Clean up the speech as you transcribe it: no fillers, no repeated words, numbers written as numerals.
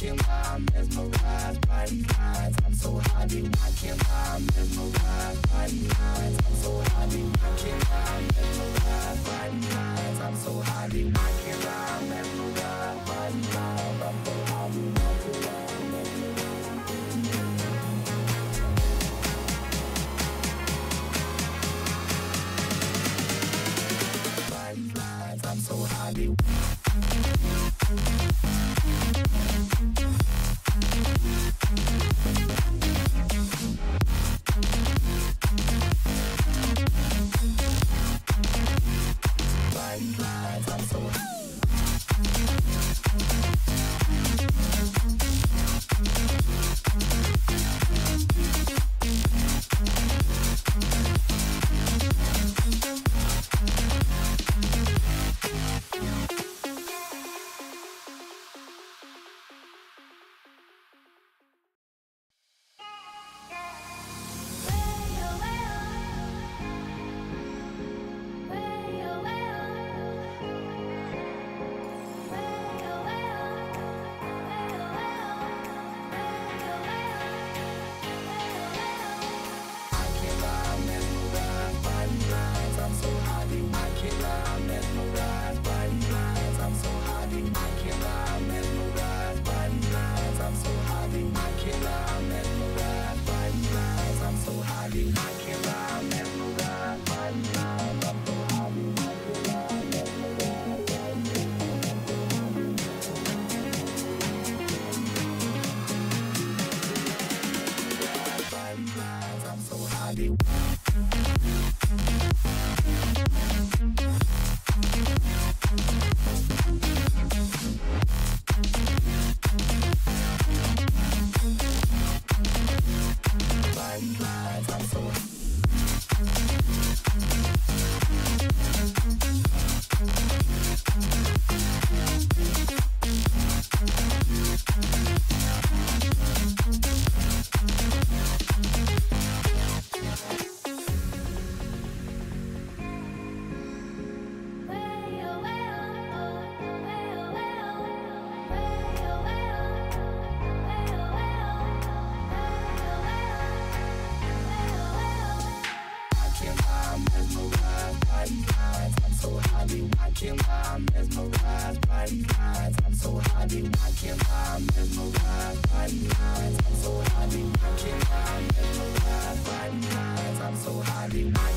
can't lie, mesmerized by these lines. I'm so high, dude, I can't lie, mesmerized by these lines. I'm so high, dude, I can't lie, mesmerized by these lines. I'm so high, dude, I can't lie, mesmerized by these lines. I'm so high, dude, I can't lie, mesmerized by these lines. I'm so high, dude. I'm so high. I'm so high, dude.